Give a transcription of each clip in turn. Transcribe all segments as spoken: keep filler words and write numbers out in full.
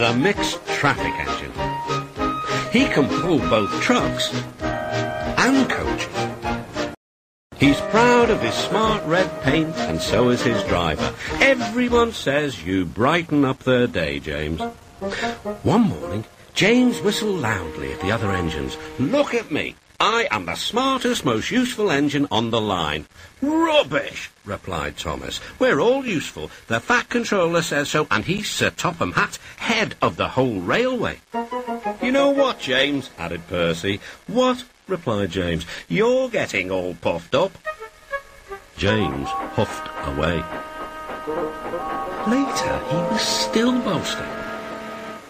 was a mixed traffic engine. He can pull both trucks and coaches. He's proud of his smart red paint, and so is his driver. Everyone says you brighten up their day, James. One morning, James whistled loudly at the other engines. Look at me. I am the smartest, most useful engine on the line. Rubbish, replied Thomas. We're all useful. The Fat Controller says so, and he's Sir Topham Hatt, head of the whole railway. You know what, James, added Percy. What, replied James, you're getting all puffed up. James huffed away. Later, he was still boasting.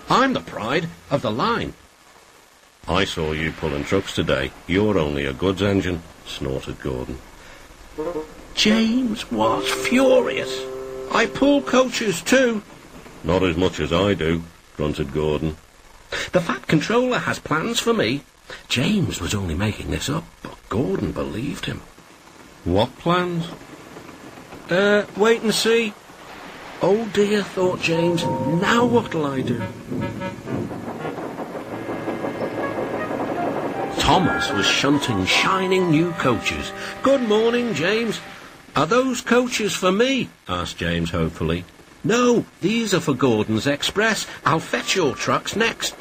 I'm the pride of the line. I saw you pulling trucks today. You're only a goods engine, snorted Gordon. James was furious. I pull coaches too. Not as much as I do, grunted Gordon. The Fat Controller has plans for me. James was only making this up, but Gordon believed him. What plans? Uh, wait and see. Oh dear, thought James, now what'll I do? Thomas was shunting shining new coaches. Good morning, James. Are those coaches for me? Asked James hopefully. No, these are for Gordon's Express. I'll fetch your trucks next.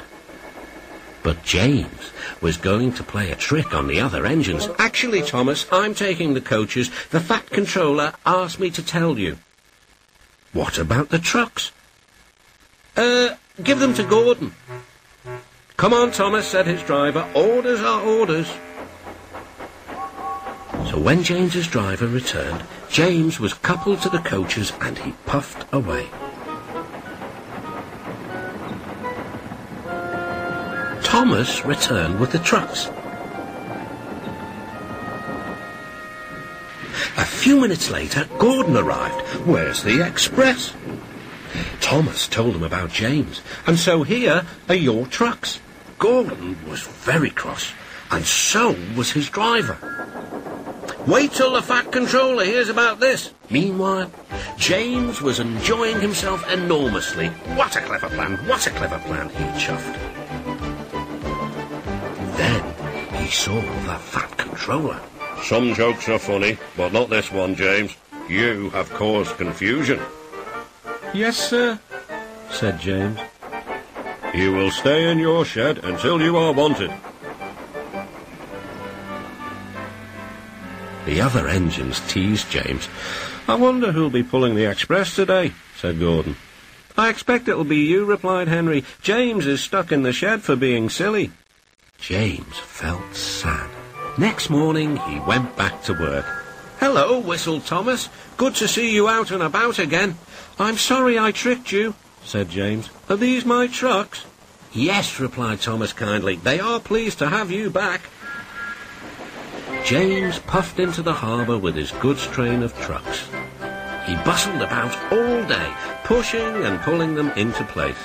But James was going to play a trick on the other engines. Actually, Thomas, I'm taking the coaches. The Fat Controller asked me to tell you. What about the trucks? Uh, give them to Gordon. Come on, Thomas, said his driver. Orders are orders. So when James's driver returned, James was coupled to the coaches and he puffed away. Thomas returned with the trucks. A few minutes later, Gordon arrived. Where's the express? Thomas told him about James, and so here are your trucks. Gordon was very cross, and so was his driver. Wait till the Fat Controller hears about this. Meanwhile, James was enjoying himself enormously. What a clever plan, what a clever plan, he chuffed. Then he saw the Fat Controller. Some jokes are funny, but not this one, James. You have caused confusion. Yes, sir, said James. You will stay in your shed until you are wanted. The other engines teased James. I wonder who'll be pulling the express today, said Gordon. I expect it'll be you, replied Henry. James is stuck in the shed for being silly. James felt sad. Next morning he went back to work. Hello, whistled Thomas. Good to see you out and about again. I'm sorry I tricked you, said James. Are these my trucks? Yes, replied Thomas kindly. They are pleased to have you back. James puffed into the harbour with his goods train of trucks. He bustled about all day, pushing and pulling them into place.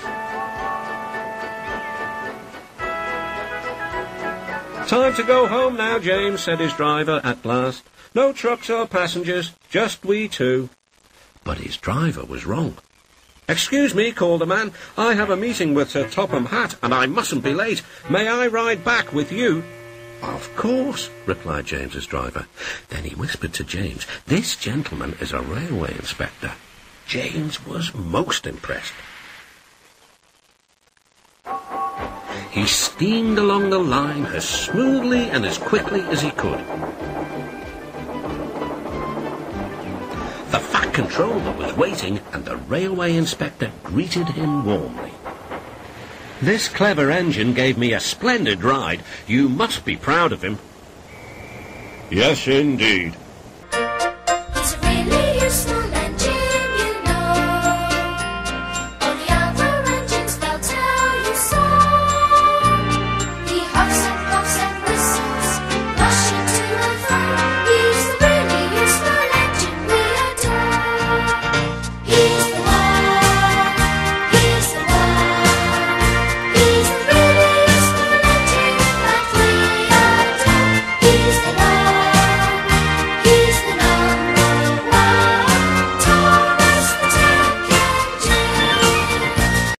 Time to go home now, James, said his driver at last. No trucks or passengers, just we two. But his driver was wrong. Excuse me, called the man. I have a meeting with Sir Topham Hatt, and I mustn't be late. May I ride back with you? Of course, replied James's driver. Then he whispered to James, this gentleman is a railway inspector. James was most impressed. He steamed along the line as smoothly and as quickly as he could. The Fat Controller was waiting, and the railway inspector greeted him warmly. This clever engine gave me a splendid ride. You must be proud of him. Yes, indeed,